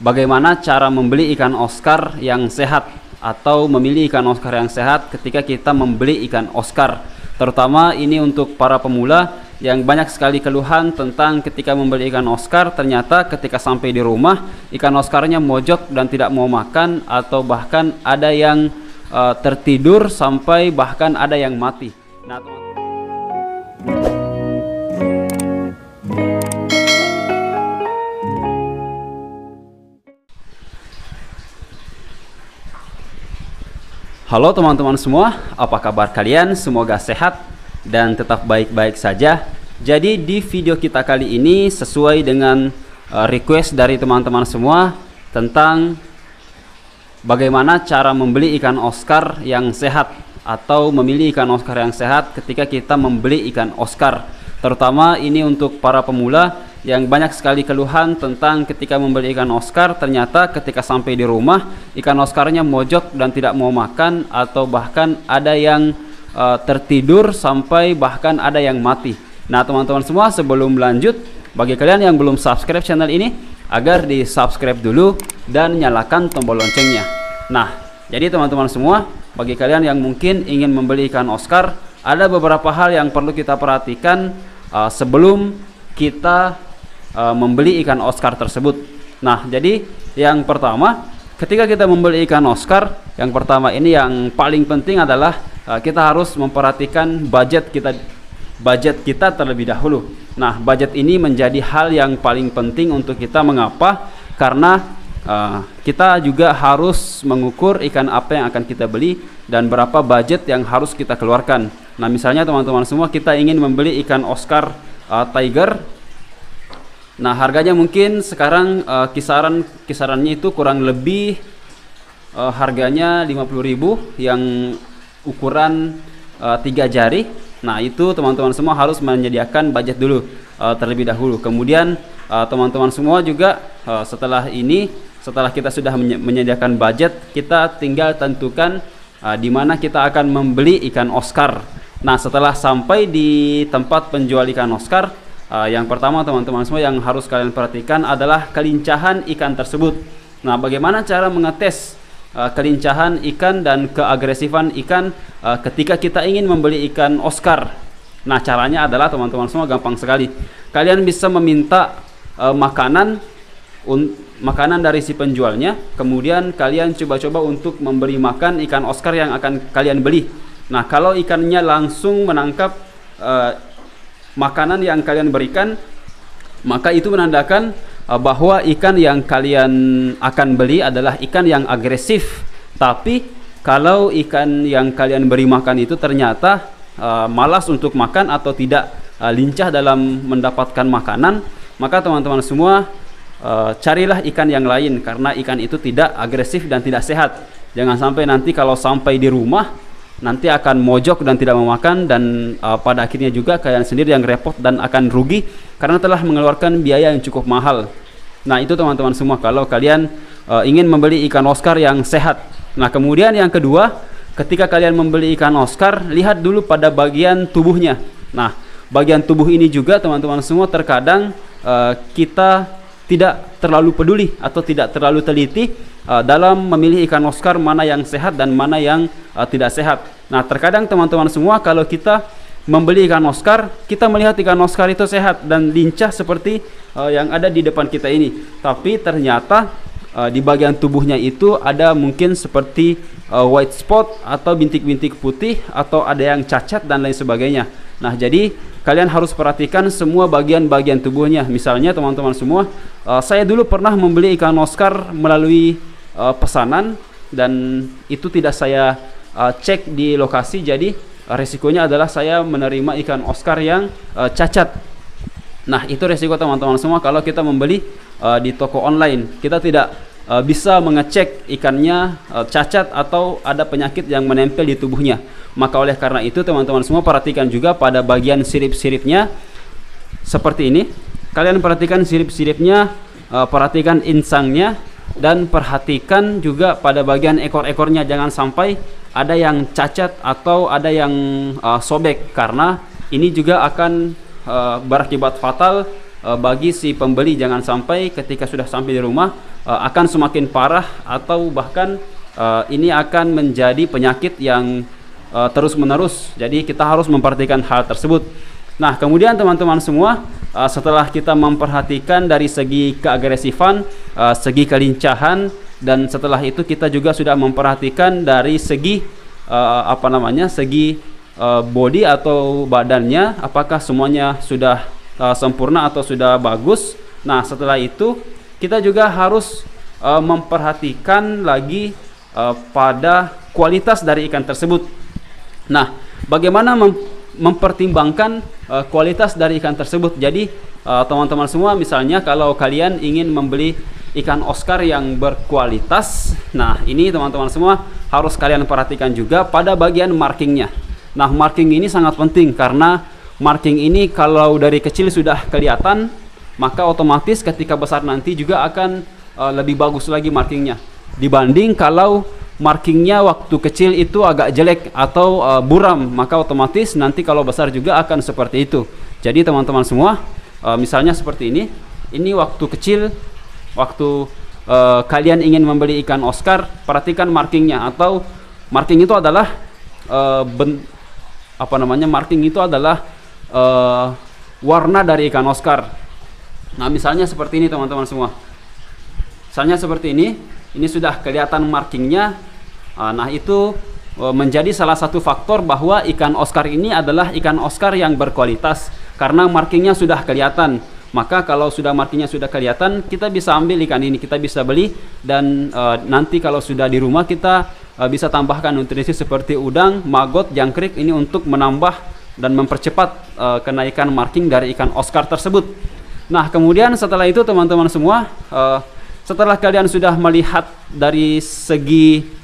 Bagaimana cara membeli ikan Oscar yang sehat atau memilih ikan Oscar yang sehat ketika kita membeli ikan Oscar, terutama ini untuk para pemula yang banyak sekali keluhan tentang ketika membeli ikan Oscar ternyata ketika sampai di rumah ikan Oscarnya mojok dan tidak mau makan, atau bahkan ada yang tertidur sampai bahkan ada yang mati. Nah, teman-teman, halo teman-teman semua, apa kabar kalian? Semoga sehat dan tetap baik-baik saja. Jadi di video kita kali ini sesuai dengan request dari teman-teman semua tentang bagaimana cara membeli ikan Oscar yang sehat atau memilih ikan Oscar yang sehat ketika kita membeli ikan Oscar, terutama ini untuk para pemula yang banyak sekali keluhan tentang ketika membeli ikan Oscar ternyata ketika sampai di rumah ikan Oscarnya mojok dan tidak mau makan, atau bahkan ada yang tertidur sampai bahkan ada yang mati. Nah teman-teman semua, sebelum lanjut, bagi kalian yang belum subscribe channel ini agar di subscribe dulu dan nyalakan tombol loncengnya. Nah jadi teman-teman semua, bagi kalian yang mungkin ingin membeli ikan Oscar, ada beberapa hal yang perlu kita perhatikan sebelum kita membeli ikan Oscar tersebut. Nah jadi yang pertama ketika kita membeli ikan Oscar, yang pertama ini yang paling penting adalah kita harus memperhatikan budget kita terlebih dahulu. Nah budget ini menjadi hal yang paling penting untuk kita. Mengapa? Karena kita juga harus mengukur ikan apa yang akan kita beli dan berapa budget yang harus kita keluarkan. Nah misalnya teman-teman semua kita ingin membeli ikan Oscar Tiger. Nah harganya mungkin sekarang kisarannya itu kurang lebih harganya 50.000 yang ukuran 3 jari. Nah itu teman-teman semua harus menyediakan budget dulu terlebih dahulu. Kemudian teman-teman semua juga setelah kita sudah menyediakan budget, kita tinggal tentukan di mana kita akan membeli ikan Oscar. Nah setelah sampai di tempat penjual ikan Oscar, yang pertama teman-teman semua yang harus kalian perhatikan adalah kelincahan ikan tersebut. Nah bagaimana cara mengetes kelincahan ikan dan keagresifan ikan ketika kita ingin membeli ikan Oscar? Nah caranya adalah teman-teman semua gampang sekali. Kalian bisa meminta makanan dari si penjualnya, kemudian kalian coba-coba untuk memberi makan ikan Oscar yang akan kalian beli. Nah kalau ikannya langsung menangkap makanan yang kalian berikan, maka itu menandakan bahwa ikan yang kalian akan beli adalah ikan yang agresif. Tapi kalau ikan yang kalian beri makan itu ternyata malas untuk makan atau tidak lincah dalam mendapatkan makanan, maka teman-teman semua carilah ikan yang lain, karena ikan itu tidak agresif dan tidak sehat. Jangan sampai nanti kalau sampai di rumah nanti akan mojok dan tidak memakan, dan pada akhirnya juga kalian sendiri yang repot dan akan rugi karena telah mengeluarkan biaya yang cukup mahal. Nah itu teman-teman semua kalau kalian ingin membeli ikan Oscar yang sehat. Nah kemudian yang kedua, ketika kalian membeli ikan Oscar, lihat dulu pada bagian tubuhnya. Nah bagian tubuh ini juga teman-teman semua terkadang kita tidak terlalu peduli atau tidak terlalu teliti dalam memilih ikan Oscar mana yang sehat dan mana yang tidak sehat. Nah terkadang teman-teman semua kalau kita membeli ikan Oscar, kita melihat ikan Oscar itu sehat dan lincah seperti yang ada di depan kita ini, tapi ternyata di bagian tubuhnya itu ada mungkin seperti white spot atau bintik-bintik putih, atau ada yang cacat dan lain sebagainya. Nah jadi kalian harus perhatikan semua bagian-bagian tubuhnya. Misalnya teman-teman semua, saya dulu pernah membeli ikan Oscar melalui pesanan dan itu tidak saya cek di lokasi. Jadi resikonya adalah saya menerima ikan Oscar yang cacat. Nah itu resiko teman-teman semua kalau kita membeli di toko online. Kita tidak bisa mengecek ikannya cacat atau ada penyakit yang menempel di tubuhnya. Maka oleh karena itu teman-teman semua perhatikan juga pada bagian sirip-siripnya seperti ini. Kalian perhatikan sirip-siripnya, perhatikan insangnya, dan perhatikan juga pada bagian ekor-ekornya. Jangan sampai ada yang cacat atau ada yang sobek, karena ini juga akan berakibat fatal bagi si pembeli, jangan sampai ketika sudah sampai di rumah akan semakin parah, atau bahkan ini akan menjadi penyakit yang terus-menerus. Jadi kita harus memperhatikan hal tersebut. Nah, kemudian teman-teman semua, setelah kita memperhatikan dari segi keagresifan, segi kelincahan, dan setelah itu kita juga sudah memperhatikan dari segi segi body atau badannya, apakah semuanya sudah sempurna atau sudah bagus. Nah, setelah itu kita juga harus memperhatikan lagi pada kualitas dari ikan tersebut. Nah, bagaimana mempertimbangkan kualitas dari ikan tersebut? Jadi teman-teman semua, misalnya kalau kalian ingin membeli ikan Oscar yang berkualitas, nah ini teman-teman semua harus kalian perhatikan juga pada bagian markingnya. Nah, marking ini sangat penting, karena marking ini kalau dari kecil sudah kelihatan, maka otomatis ketika besar nanti juga akan lebih bagus lagi markingnya dibanding kalau markingnya waktu kecil itu agak jelek atau buram, maka otomatis nanti kalau besar juga akan seperti itu. Jadi teman-teman semua, misalnya seperti ini waktu kecil, waktu kalian ingin membeli ikan Oscar, perhatikan markingnya. Atau marking itu adalah marking itu adalah warna dari ikan Oscar. Nah, misalnya seperti ini teman-teman semua. Misalnya seperti ini sudah kelihatan markingnya. Nah, itu menjadi salah satu faktor bahwa ikan Oscar ini adalah ikan Oscar yang berkualitas, karena markingnya sudah kelihatan. Maka kalau sudah markingnya sudah kelihatan, kita bisa ambil ikan ini, kita bisa beli, dan nanti kalau sudah di rumah kita bisa tambahkan nutrisi seperti udang, maggot, jangkrik ini untuk menambah dan mempercepat kenaikan marking dari ikan Oscar tersebut. Nah, kemudian setelah itu teman-teman semua, setelah kalian sudah melihat dari segi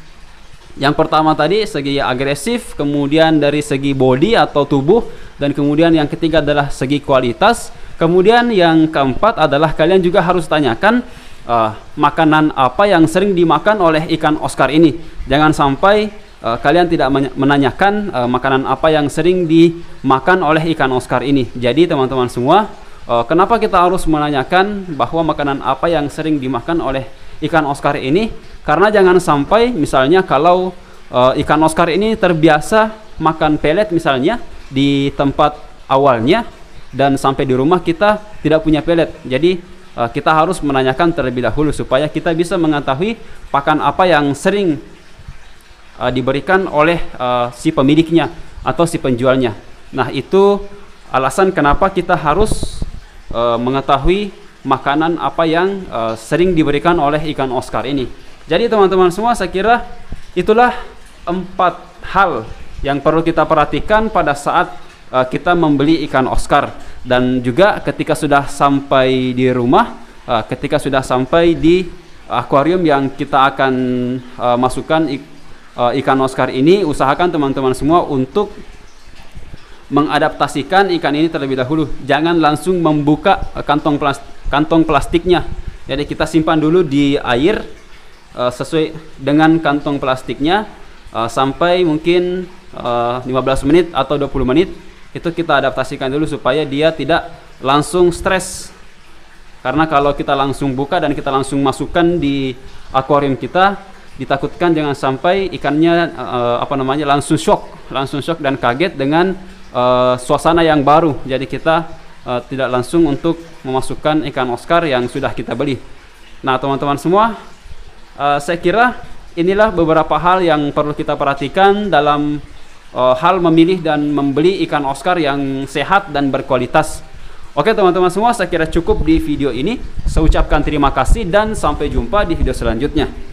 yang pertama tadi, segi agresif, kemudian dari segi body atau tubuh, dan kemudian yang ketiga adalah segi kualitas. Kemudian yang keempat adalah kalian juga harus tanyakan makanan apa yang sering dimakan oleh ikan Oscar ini. Jangan sampai kalian tidak menanyakan makanan apa yang sering dimakan oleh ikan Oscar ini. Jadi teman-teman semua, kenapa kita harus menanyakan bahwa makanan apa yang sering dimakan oleh ikan Oscar ini? Karena jangan sampai misalnya kalau ikan Oscar ini terbiasa makan pelet misalnya di tempat awalnya, dan sampai di rumah kita tidak punya pelet. Jadi kita harus menanyakan terlebih dahulu supaya kita bisa mengetahui pakan apa yang sering diberikan oleh si pemiliknya atau si penjualnya. Nah, itu alasan kenapa kita harus mengetahui makanan apa yang sering diberikan oleh ikan Oscar ini. Jadi teman-teman semua, saya kira itulah 4 hal yang perlu kita perhatikan pada saat kita membeli ikan Oscar. Dan juga ketika sudah sampai di rumah, ketika sudah sampai di akuarium yang kita akan masukkan ikan Oscar ini, usahakan teman-teman semua untuk mengadaptasikan ikan ini terlebih dahulu. Jangan langsung membuka kantong plastiknya. Jadi kita simpan dulu di air sesuai dengan kantong plastiknya sampai mungkin 15 menit atau 20 menit. Itu kita adaptasikan dulu supaya dia tidak langsung stres. Karena kalau kita langsung buka dan kita langsung masukkan di akuarium kita, ditakutkan jangan sampai ikannya langsung shock dan kaget dengan suasana yang baru. Jadi kita tidak langsung untuk memasukkan ikan Oscar yang sudah kita beli. Nah teman-teman semua, saya kira inilah beberapa hal yang perlu kita perhatikan dalam hal memilih dan membeli ikan Oscar yang sehat dan berkualitas. Oke teman-teman semua, saya kira cukup di video ini. Saya ucapkan terima kasih dan sampai jumpa di video selanjutnya.